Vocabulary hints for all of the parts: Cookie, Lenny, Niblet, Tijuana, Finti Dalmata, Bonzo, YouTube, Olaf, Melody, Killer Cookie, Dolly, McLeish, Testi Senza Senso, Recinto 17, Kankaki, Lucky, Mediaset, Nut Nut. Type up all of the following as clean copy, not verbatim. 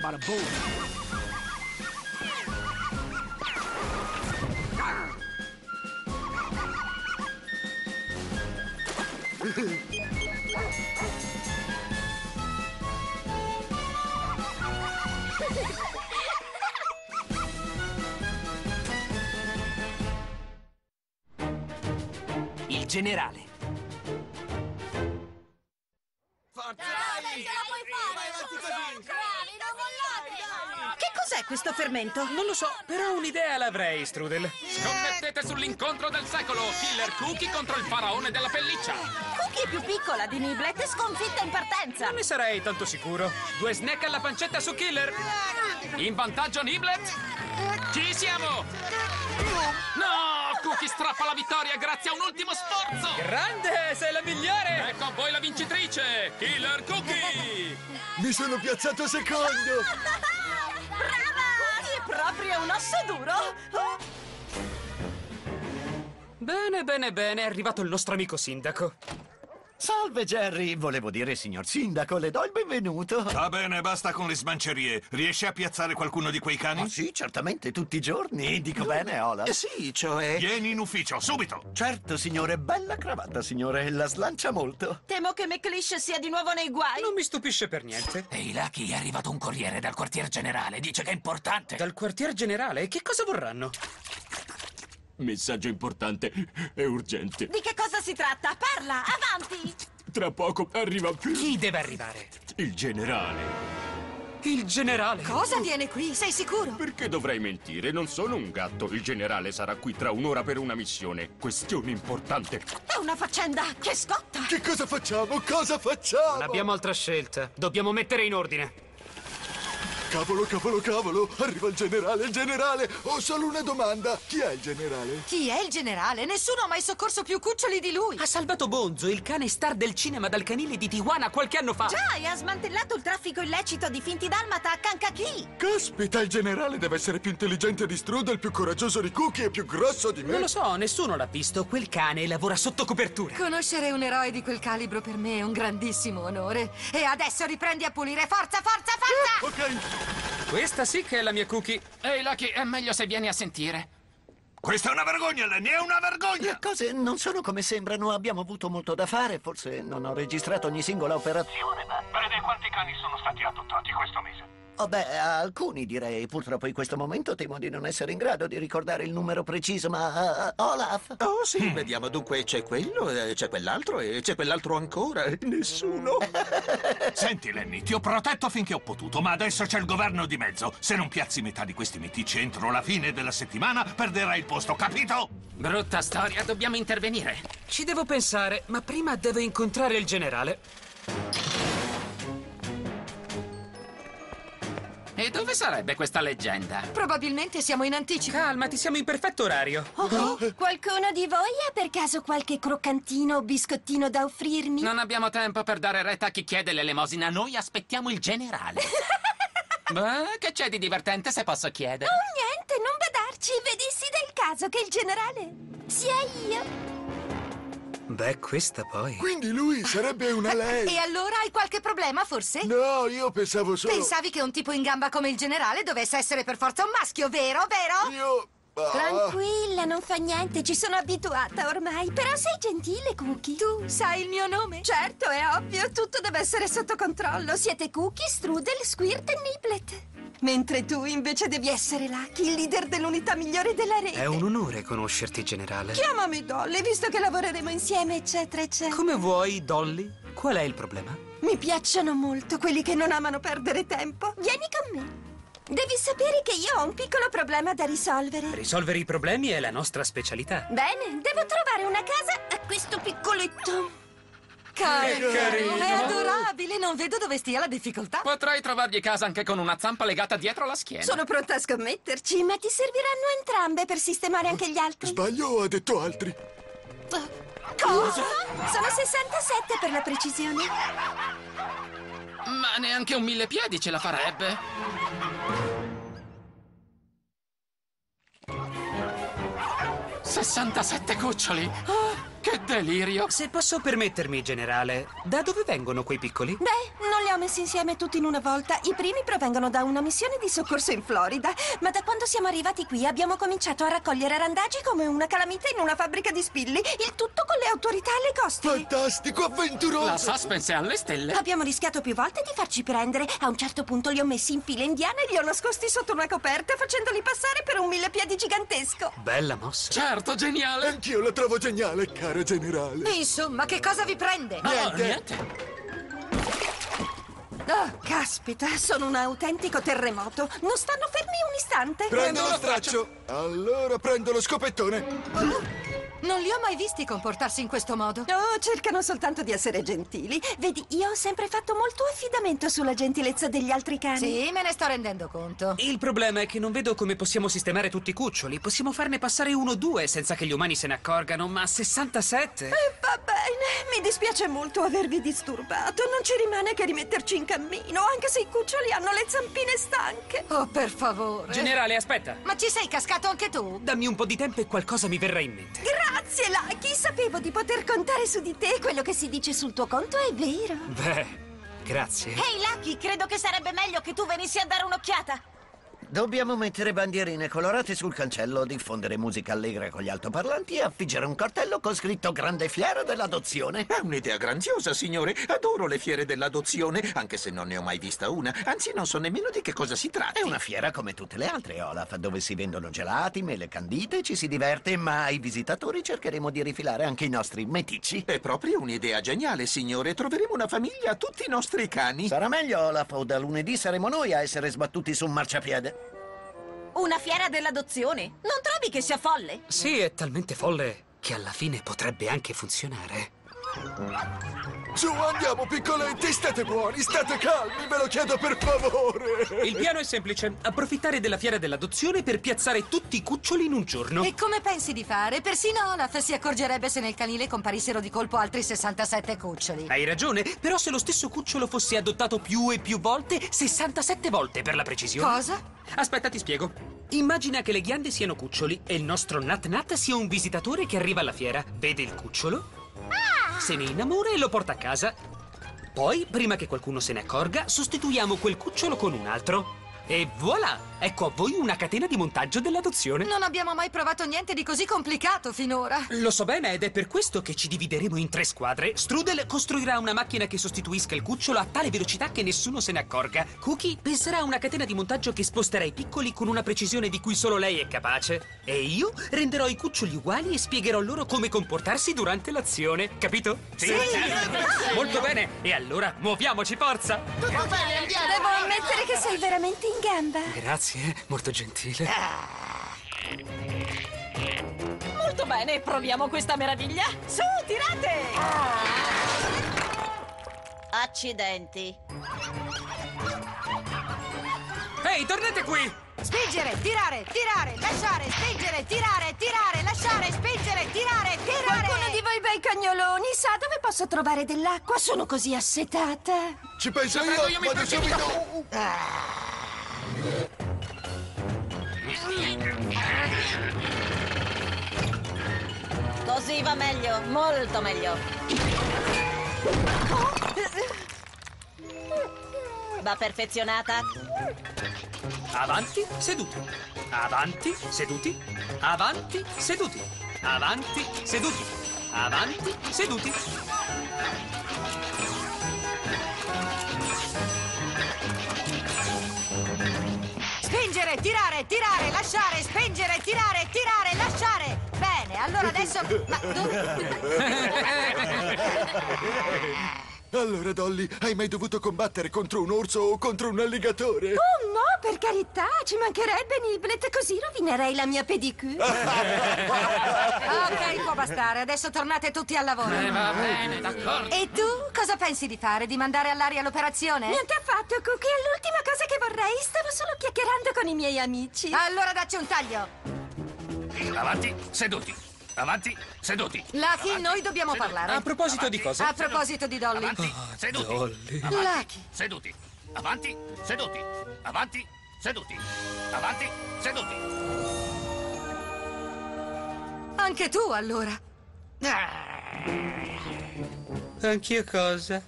Bada boom. Il generale. Forza! Dai, ce la puoi fare! Bravi, non mollate! Che cos'è questo fermento? Non lo so, però un'idea l'avrei, Strudel. Scommettete sull'incontro del secolo! Killer Cookie contro il faraone della pelliccia! Cookie è più piccola di Niblet e sconfitta in partenza! Non ne sarei tanto sicuro. 2 snack alla pancetta su Killer! In vantaggio Niblet! Ci siamo! No! Chi strappa la vittoria grazie a un ultimo sforzo! Grande! Sei la migliore! Ecco a voi la vincitrice! Killer Cookie! Mi sono piazzato secondo! Brava! Cookie è proprio un osso duro! Bene, bene, bene, è arrivato il nostro amico sindaco. Salve, Jerry! Volevo dire, signor sindaco, le do il benvenuto. Va bene, basta con le smancerie. Riesci a piazzare qualcuno di quei cani? Oh, sì, certamente, tutti i giorni. Dico bene, Olaf? Sì, cioè... Vieni in ufficio, subito! Certo, signore. Bella cravatta, signore. La slancia molto. Temo che McLeish sia di nuovo nei guai. Non mi stupisce per niente. Ehi, Lucky, è arrivato un corriere dal quartier generale. Dice che è importante. Dal quartier generale? Che cosa vorranno? Messaggio importante e urgente. Di che cosa si tratta? Parla, avanti! Tra poco arriva... Chi deve arrivare? Il generale. Il generale? Cosa viene qui? Sei sicuro? Perché dovrei mentire? Non sono un gatto. Il generale sarà qui tra un'ora per una missione. Questione importante. È una faccenda che scotta. Che cosa facciamo? Cosa facciamo? Non abbiamo altra scelta. Dobbiamo mettere in ordine. Cavolo, cavolo, cavolo! Arriva il generale, il generale! Ho solo una domanda! Chi è il generale? Chi è il generale? Nessuno ha mai soccorso più cuccioli di lui! Ha salvato Bonzo, il cane star del cinema, dal canile di Tijuana qualche anno fa! Già, e ha smantellato il traffico illecito di Finti Dalmata a Kankaki! Caspita, il generale deve essere più intelligente di Strudel, più coraggioso di Cookie e più grosso di me! Non lo so, nessuno l'ha visto, quel cane lavora sotto copertura! Conoscere un eroe di quel calibro per me è un grandissimo onore! E adesso riprendi a pulire, forza, forza, forza! Ok! Questa sì che è la mia Cookie. Ehi, Lucky, è meglio se vieni a sentire. Questa è una vergogna, Lenny, è una vergogna! Le cose non sono come sembrano, abbiamo avuto molto da fare, forse non ho registrato ogni singola operazione, ma... Vede quanti cani sono stati adottati questo mese? Oh beh, alcuni direi. Purtroppo in questo momento temo di non essere in grado di ricordare il numero preciso, ma... Olaf? Oh sì, vediamo, dunque c'è quello, c'è quell'altro e c'è quell'altro ancora. Nessuno. Senti, Lenny, ti ho protetto finché ho potuto, ma adesso c'è il governo di mezzo. Se non piazzi metà di questi meticci entro la fine della settimana, perderai il posto, capito? Brutta storia, dobbiamo intervenire. Ci devo pensare, ma prima devo incontrare il generale. E dove sarebbe questa leggenda? Probabilmente siamo in anticipo. Calmati, siamo in perfetto orario. Oh, qualcuno di voi ha per caso qualche croccantino o biscottino da offrirmi? Non abbiamo tempo per dare retta a chi chiede l'elemosina. Noi aspettiamo il generale. Beh, che c'è di divertente se posso chiedere? Oh, niente, non badarci. Vedissi del caso che il generale sia io. Beh, questa poi... Quindi lui sarebbe una lei! E allora hai qualche problema, forse? No, io pensavo solo... Pensavi che un tipo in gamba come il generale dovesse essere per forza un maschio, vero? Vero? Io... Ah. Tranquilla, non fa niente, ci sono abituata ormai. Però sei gentile, Cookie. Tu sai il mio nome? Certo, è ovvio, tutto deve essere sotto controllo. Siete Cookie, Strudel, Squirt e Niblet. Mentre tu invece devi essere Lucky, il leader dell'unità migliore della rete. È un onore conoscerti, generale. Chiamami Dolly, visto che lavoreremo insieme, eccetera, eccetera. Come vuoi, Dolly? Qual è il problema? Mi piacciono molto quelli che non amano perdere tempo. Vieni con me. Devi sapere che io ho un piccolo problema da risolvere. Risolvere i problemi è la nostra specialità. Bene, devo trovare una casa a questo piccoletto. Carino. È adorabile, non vedo dove stia la difficoltà. Potrai trovargli casa anche con una zampa legata dietro la schiena. Sono pronta a scommetterci, ma ti serviranno entrambe per sistemare anche gli altri. Sbaglio o ha detto altri? Cosa? Sono 67 per la precisione. Ma neanche un 1000 piedi ce la farebbe. «67 cuccioli! Oh. Che delirio! Se posso permettermi, generale, da dove vengono quei piccoli? Beh, non li ho messi insieme tutti in una volta. I primi provengono da una missione di soccorso in Florida, ma da quando siamo arrivati qui abbiamo cominciato a raccogliere randagi come una calamita in una fabbrica di spilli, il tutto con le autorità alle coste. Fantastico, avventuroso! La suspense è alle stelle. Abbiamo rischiato più volte di farci prendere. A un certo punto li ho messi in fila indiana e li ho nascosti sotto una coperta, facendoli passare per un millepiedi gigantesco. Bella mossa. Certo, geniale. Anch'io la trovo geniale, caro generale. Insomma, che cosa vi prende? Niente. Oh, caspita, sono un autentico terremoto. Non stanno fermi un istante. Prendo lo straccio. Allora prendo lo scopettone. Non li ho mai visti comportarsi in questo modo. Oh, cercano soltanto di essere gentili. Vedi, io ho sempre fatto molto affidamento sulla gentilezza degli altri cani. Sì, me ne sto rendendo conto. Il problema è che non vedo come possiamo sistemare tutti i cuccioli. Possiamo farne passare uno o due senza che gli umani se ne accorgano, ma 67? Va bene, mi dispiace molto avervi disturbato. Non ci rimane che rimetterci in cammino, anche se i cuccioli hanno le zampine stanche. Oh, per favore. Generale, aspetta. Ma ci sei cascato anche tu? Dammi un po' di tempo e qualcosa mi verrà in mente. Grazie, Lucky. Sapevo di poter contare su di te. Quello che si dice sul tuo conto è vero. Beh, grazie. Ehi, Lucky, credo che sarebbe meglio che tu venissi a dare un'occhiata. Dobbiamo mettere bandierine colorate sul cancello, diffondere musica allegra con gli altoparlanti e affiggere un cartello con scritto Grande Fiera dell'Adozione. È un'idea grandiosa, signore. Adoro le fiere dell'adozione, anche se non ne ho mai vista una. Anzi, non so nemmeno di che cosa si tratta. È una fiera come tutte le altre, Olaf, dove si vendono gelati, mele candite, ci si diverte, ma ai visitatori cercheremo di rifilare anche i nostri meticci. È proprio un'idea geniale, signore. Troveremo una famiglia a tutti i nostri cani. Sarà meglio, Olaf, o da lunedì saremo noi a essere sbattuti su un marciapiede. Una fiera dell'adozione? Non trovi che sia folle? Sì, è talmente folle che alla fine potrebbe anche funzionare. Su, andiamo, piccoletti! State buoni, state calmi, ve lo chiedo per favore! Il piano è semplice. Approfittare della fiera dell'adozione per piazzare tutti i cuccioli in un giorno. E come pensi di fare? Persino Olaf si accorgerebbe se nel canile comparissero di colpo altri 67 cuccioli. Hai ragione, però se lo stesso cucciolo fosse adottato più e più volte, 67 volte per la precisione. Cosa? Aspetta, ti spiego. Immagina che le ghiande siano cuccioli e il nostro Nut Nut sia un visitatore che arriva alla fiera. Vede il cucciolo, se ne innamora e lo porta a casa. Poi, prima che qualcuno se ne accorga, sostituiamo quel cucciolo con un altro. E voilà! Ecco a voi una catena di montaggio dell'adozione. Non abbiamo mai provato niente di così complicato finora. Lo so bene, ed è per questo che ci divideremo in tre squadre. Strudel costruirà una macchina che sostituisca il cucciolo a tale velocità che nessuno se ne accorga. Cookie penserà a una catena di montaggio che sposterà i piccoli con una precisione di cui solo lei è capace. E io renderò i cuccioli uguali e spiegherò loro come comportarsi durante l'azione. Capito? Sì! Sì. Molto bene! E allora muoviamoci, forza! Devo ammettere che sei veramente in gamba. Grazie. Sì, molto gentile. Molto bene, proviamo questa meraviglia. Su, tirate! Accidenti. Ehi, tornate qui! Spingere, tirare, lasciare, spingere, tirare, lasciare, spingere, tirare. Qualcuno di voi bei cagnoloni sa dove posso trovare dell'acqua? Sono così assetata. Ci penso io, vado subito. Così va meglio, molto meglio. Va perfezionata. Avanti, seduti. Avanti, seduti. Avanti, seduti. Avanti, seduti. Avanti, seduti. Spingere, tirare, lasciare, spingere, tirare, lasciare. Bene, allora adesso... Ma dove... Allora, Dolly, hai mai dovuto combattere contro un orso o contro un alligatore? Oh, no, per carità, ci mancherebbe, Niblet, così rovinerei la mia pedicure. Ok, può bastare, adesso tornate tutti al lavoro. Va bene, d'accordo. E tu, cosa pensi di fare? Di mandare all'aria l'operazione? Niente affatto, Cookie, è l'ultima cosa che vorrei, stavo solo chiacchierando con i miei amici. Allora dacci un taglio. Avanti, seduti. Avanti, seduti. Lucky, avanti, noi dobbiamo parlare. A proposito avanti, di cosa? A proposito di Dolly. Avanti, seduti. Dolly. Avanti, Lucky. Seduti. Avanti, seduti. Avanti, seduti. Avanti, seduti. Anche tu, allora. Anch'io cosa?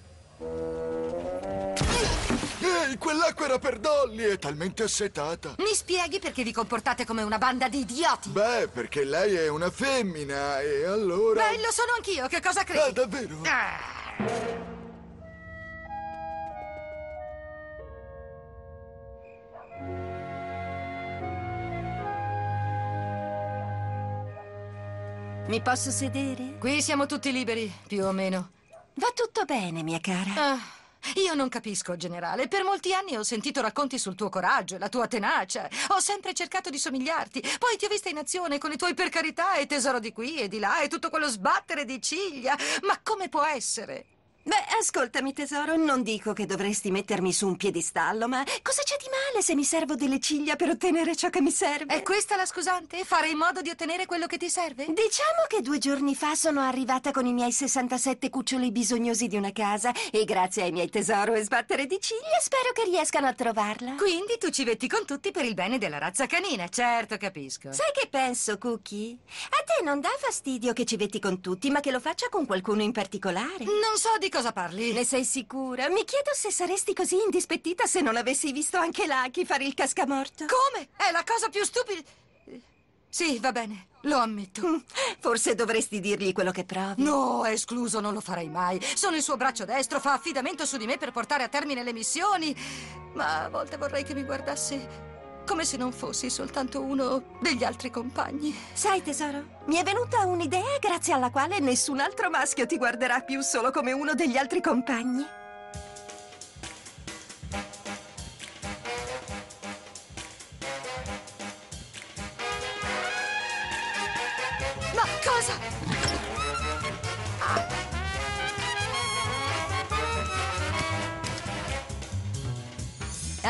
Quell'acqua era per Dolly, è talmente assetata. Mi spieghi perché vi comportate come una banda di idioti? Beh, perché lei è una femmina e allora... Beh, lo sono anch'io, che cosa credi? Ah, davvero? Ah. Mi posso sedere? Qui siamo tutti liberi, più o meno. Va tutto bene, mia cara. Ah, io non capisco, generale. Per molti anni ho sentito racconti sul tuo coraggio e la tua tenacia. Ho sempre cercato di somigliarti. Poi ti ho vista in azione con i tuoi per carità e tesoro di qui e di là e tutto quello sbattere di ciglia. Ma come può essere? Beh, ascoltami, tesoro, non dico che dovresti mettermi su un piedistallo, ma cosa c'è di male se mi servo delle ciglia per ottenere ciò che mi serve? È questa la scusante? Fare in modo di ottenere quello che ti serve? Diciamo che 2 giorni fa sono arrivata con i miei 67 cuccioli bisognosi di una casa e grazie ai miei tesoro e sbattere di ciglia spero che riescano a trovarla. Quindi tu ci vetti con tutti per il bene della razza canina, certo, capisco. Sai che penso, Cookie? A te non dà fastidio che ci vetti con tutti, ma che lo faccia con qualcuno in particolare? Non so di cosa parli? Ne sei sicura? Mi chiedo se saresti così indispettita se non avessi visto anche Lucky fare il cascamorto. Come? È la cosa più stupida... Sì, va bene, lo ammetto. Forse dovresti dirgli quello che provi. No, è escluso, non lo farei mai. Sono il suo braccio destro, fa affidamento su di me per portare a termine le missioni. Ma a volte vorrei che mi guardasse... come se non fossi soltanto uno degli altri compagni. Sai, tesoro, mi è venuta un'idea grazie alla quale nessun altro maschio ti guarderà più solo come uno degli altri compagni. Ma cosa? Ah.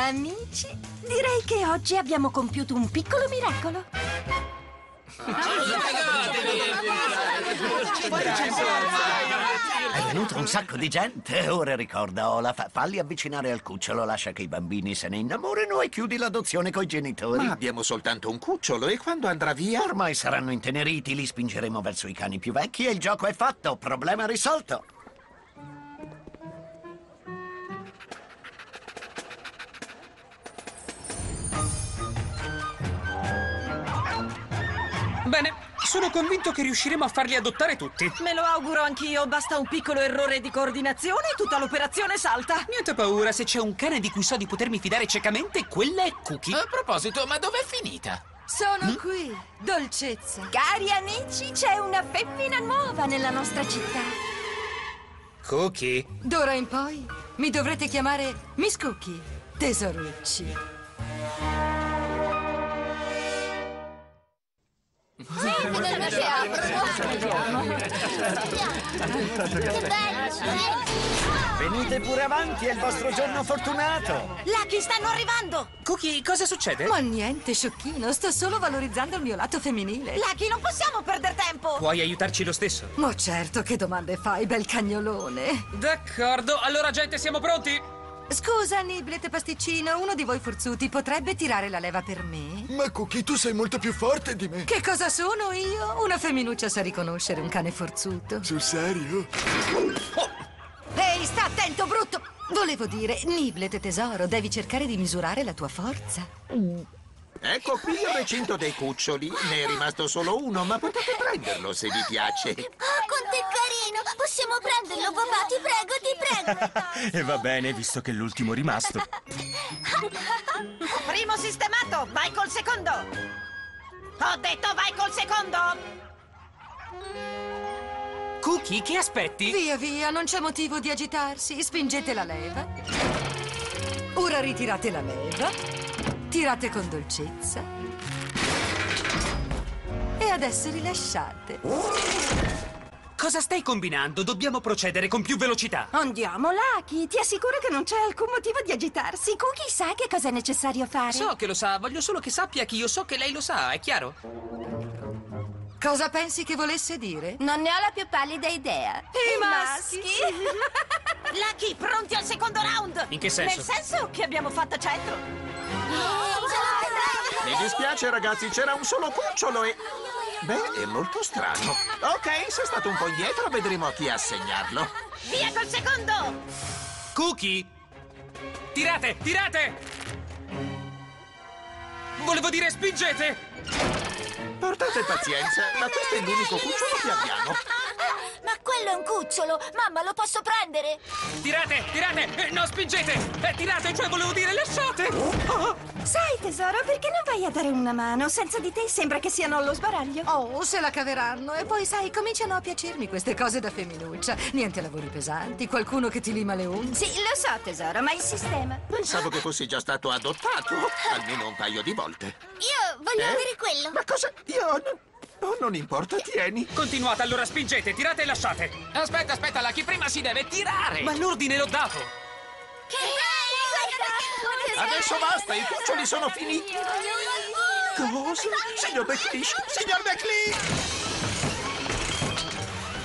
Amici, direi che oggi abbiamo compiuto un piccolo miracolo. È venuto un sacco di gente. Ora ricorda, Olaf, falli avvicinare al cucciolo, lascia che i bambini se ne innamorino e chiudi l'adozione coi genitori. Ma abbiamo soltanto un cucciolo e quando andrà via? Ormai saranno inteneriti, li spingeremo verso i cani più vecchi e il gioco è fatto, problema risolto. Bene, sono convinto che riusciremo a farli adottare tutti. Me lo auguro anch'io, basta un piccolo errore di coordinazione e tutta l'operazione salta. Niente paura, se c'è un cane di cui so di potermi fidare ciecamente, quella è Cookie. A proposito, ma dov'è finita? Sono qui, dolcezza. Cari amici, c'è una femmina nuova nella nostra città. Cookie? D'ora in poi mi dovrete chiamare Miss Cookie, tesorucci. Venite pure avanti, è il vostro giorno fortunato. Lucky, stanno arrivando. Cookie, cosa succede? Ma niente, sciocchino, sto solo valorizzando il mio lato femminile. Lucky, non possiamo perdere tempo. Puoi aiutarci lo stesso? Ma certo, che domande fai, bel cagnolone. D'accordo, allora gente, siamo pronti. Scusa, Niblet pasticcino, uno di voi forzuti potrebbe tirare la leva per me? Ma Cookie, tu sei molto più forte di me. Che cosa sono io? Una femminuccia sa riconoscere un cane forzuto. Sul serio? Oh. Ehi, sta attento, brutto! Volevo dire, Niblet tesoro, devi cercare di misurare la tua forza. Ecco qui il recinto dei cuccioli. Ne è rimasto solo uno, ma potete prenderlo se vi piace. Oh, quanto è carino! Possiamo prenderlo, papà, ti prego, ti prego. E va bene, visto che è l'ultimo rimasto. Primo sistemato, vai col secondo. Ho detto vai col secondo. Cookie, che aspetti? Via, via, non c'è motivo di agitarsi. Spingete la leva. Ora ritirate la leva. Tirate con dolcezza e adesso rilasciate. Cosa stai combinando? Dobbiamo procedere con più velocità. Andiamo, Lucky, ti assicuro che non c'è alcun motivo di agitarsi. Cookie sa che cosa è necessario fare. So che lo sa, voglio solo che sappia che io so che lei lo sa, è chiaro? Cosa pensi che volesse dire? Non ne ho la più pallida idea. I maschi? Lucky, pronti al secondo round? In che senso? Nel senso che abbiamo fatto centro. Mi dispiace ragazzi, c'era un solo cucciolo e... Beh, è molto strano. Ok, sei stato un po' indietro, vedremo a chi assegnarlo. Via col secondo! Cookie! Tirate, tirate! Volevo dire spingete! Portate pazienza, ma questo è l'unico cucciolo che abbiamo. Ma quello è un cucciolo! Mamma, lo posso prendere? Tirate, tirate! Non spingete! Tirate, cioè volevo dire lasciate! Oh. Sai, tesoro, perché non vai a dare una mano? Senza di te sembra che siano allo sbaraglio. Oh, se la caveranno. E poi, sai, cominciano a piacermi queste cose da femminuccia. Niente lavori pesanti, qualcuno che ti lima le unghie. Sì, lo so, tesoro, ma il sistema... Pensavo che fossi già stato adottato. Almeno un paio di volte. Io voglio avere quello. Ma cosa? Oh, non importa, tieni. Continuate, allora spingete, tirate e lasciate. Aspetta, aspetta, Lucky, prima si deve tirare. Ma l'ordine l'ho dato. Che bello! Adesso basta, i cuccioli sono finiti. Cosa? Signor McLeish, signor McLeish!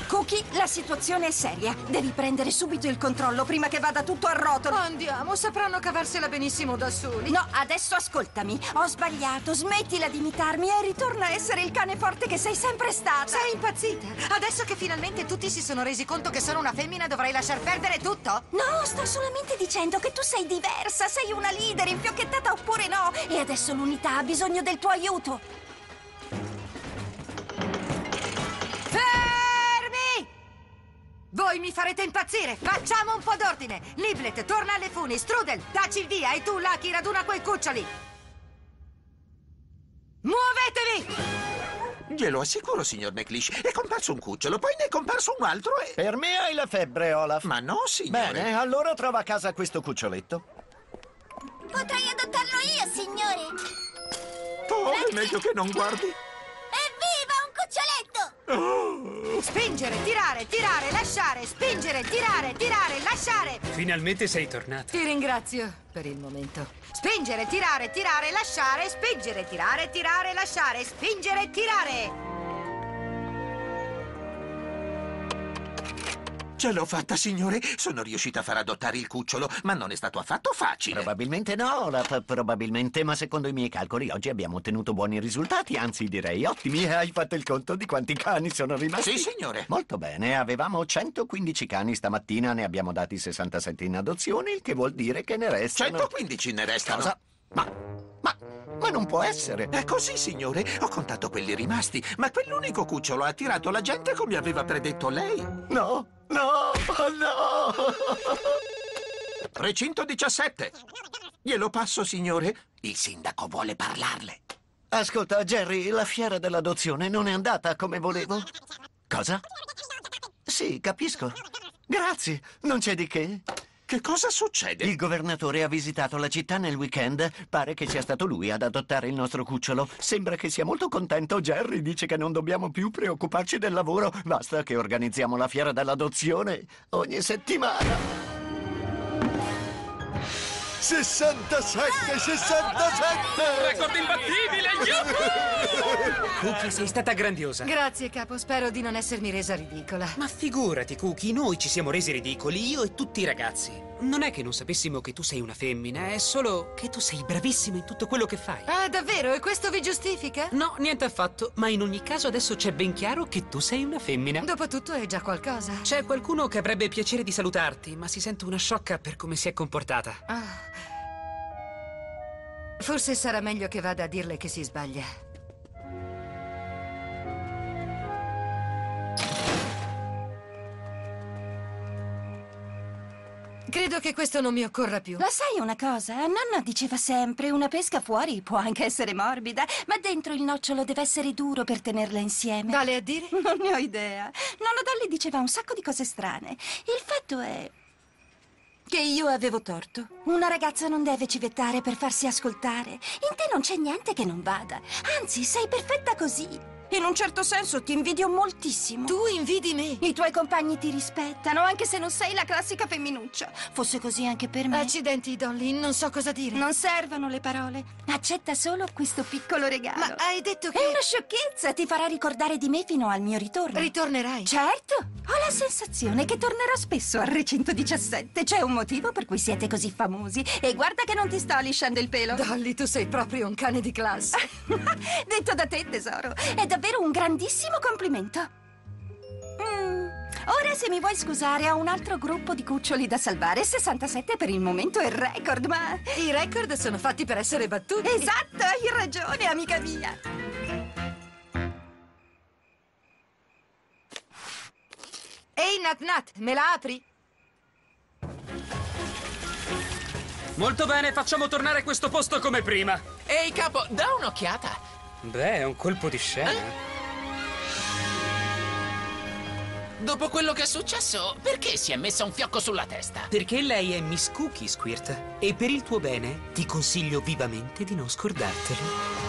Cookie, la situazione è seria. Devi prendere subito il controllo prima che vada tutto a rotolo. Andiamo, sapranno cavarsela benissimo da soli. No, adesso ascoltami. Ho sbagliato, smettila di imitarmi e ritorna a essere il cane forte che sei sempre stata. Sei impazzita? Adesso che finalmente tutti si sono resi conto che sono una femmina, dovrei lasciar perdere tutto? No, sto solamente dicendo che tu sei diversa, sei una leader, infiocchettata oppure no. E adesso l'unità ha bisogno del tuo aiuto. Voi mi farete impazzire! Facciamo un po' d'ordine! Niblet, torna alle funi! Strudel, dacci il via! E tu, Lucky, raduna quei cuccioli! Muovetevi! Glielo assicuro, signor McLeish. È comparso un cucciolo, poi ne è comparso un altro e... Per me hai la febbre, Olaf. Ma no, signore. Bene, allora trova a casa questo cuccioletto. Potrei adottarlo io, signore. Oh, è meglio che non guardi. Spingere, tirare, tirare, lasciare. Spingere, tirare, tirare, lasciare. Finalmente sei tornato. Ti ringrazio per il momento. Spingere, tirare, tirare, lasciare. Spingere, tirare, tirare, lasciare. Spingere, tirare. Ce l'ho fatta, signore. Sono riuscita a far adottare il cucciolo, ma non è stato affatto facile. Probabilmente no, Olaf, probabilmente. Ma secondo i miei calcoli oggi abbiamo ottenuto buoni risultati. Anzi, direi ottimi. Hai fatto il conto di quanti cani sono rimasti? Sì, signore. Molto bene, avevamo 115 cani stamattina. Ne abbiamo dati 67 in adozione. Il che vuol dire che ne restano 115 ne restano. Cosa? Ma non può essere. È così, signore. Ho contato quelli rimasti, ma quell'unico cucciolo ha attirato la gente come aveva predetto lei. No, no, no. Recinto 17. Glielo passo, signore. Il sindaco vuole parlarle. Ascolta, Jerry, la fiera dell'adozione non è andata come volevo. Cosa? Sì, capisco. Grazie, non c'è di che. Che cosa succede? Il governatore ha visitato la città nel weekend. Pare che sia stato lui ad adottare il nostro cucciolo. Sembra che sia molto contento. Jerry dice che non dobbiamo più preoccuparci del lavoro. Basta che organizziamo la fiera dell'adozione ogni settimana. 67! 67! Record imbattibile! Cookie, sei stata grandiosa. Grazie, capo. Spero di non essermi resa ridicola. Ma figurati, Cookie, noi ci siamo resi ridicoli, io e tutti i ragazzi. Non è che non sapessimo che tu sei una femmina, è solo che tu sei bravissima in tutto quello che fai. Ah, davvero? E questo vi giustifica? No, niente affatto. Ma in ogni caso adesso c'è ben chiaro che tu sei una femmina. Dopotutto è già qualcosa. C'è qualcuno che avrebbe piacere di salutarti, ma si sente una sciocca per come si è comportata. Ah. Forse sarà meglio che vada a dirle che si sbaglia. Credo che questo non mi occorra più. La sai una cosa? Nonna diceva sempre: una pesca fuori può anche essere morbida, ma dentro il nocciolo deve essere duro per tenerla insieme. Vale a dire? Non ne ho idea. Nonna Dolly diceva un sacco di cose strane. Il fatto è... che io avevo torto. Una ragazza non deve civettare per farsi ascoltare. In te non c'è niente che non vada. Anzi, sei perfetta così. In un certo senso ti invidio moltissimo. Tu invidi me? I tuoi compagni ti rispettano, anche se non sei la classica femminuccia. Fosse così anche per me. Accidenti, Dolly, non so cosa dire. Non servono le parole. Accetta solo questo piccolo regalo. Ma hai detto che... È una sciocchezza, ti farà ricordare di me fino al mio ritorno. Ritornerai? Certo. Ho la sensazione che tornerò spesso al recinto 17. C'è un motivo per cui siete così famosi. E guarda che non ti sto lisciando il pelo. Dolly, tu sei proprio un cane di classe. Detto da te, tesoro. È davvero davvero un grandissimo complimento. Ora, se mi vuoi scusare, ho un altro gruppo di cuccioli da salvare. 67 per il momento è il record, ma... I record sono fatti per essere battuti. Esatto, hai ragione, amica mia. Ehi, Nut Nut, me la apri? Molto bene, facciamo tornare questo posto come prima. Ehi, capo, da un'occhiata. Beh, è un colpo di scena. Dopo quello che è successo, perché si è messa un fiocco sulla testa? Perché lei è Miss Cookie, Squirt. E per il tuo bene, ti consiglio vivamente di non scordartelo.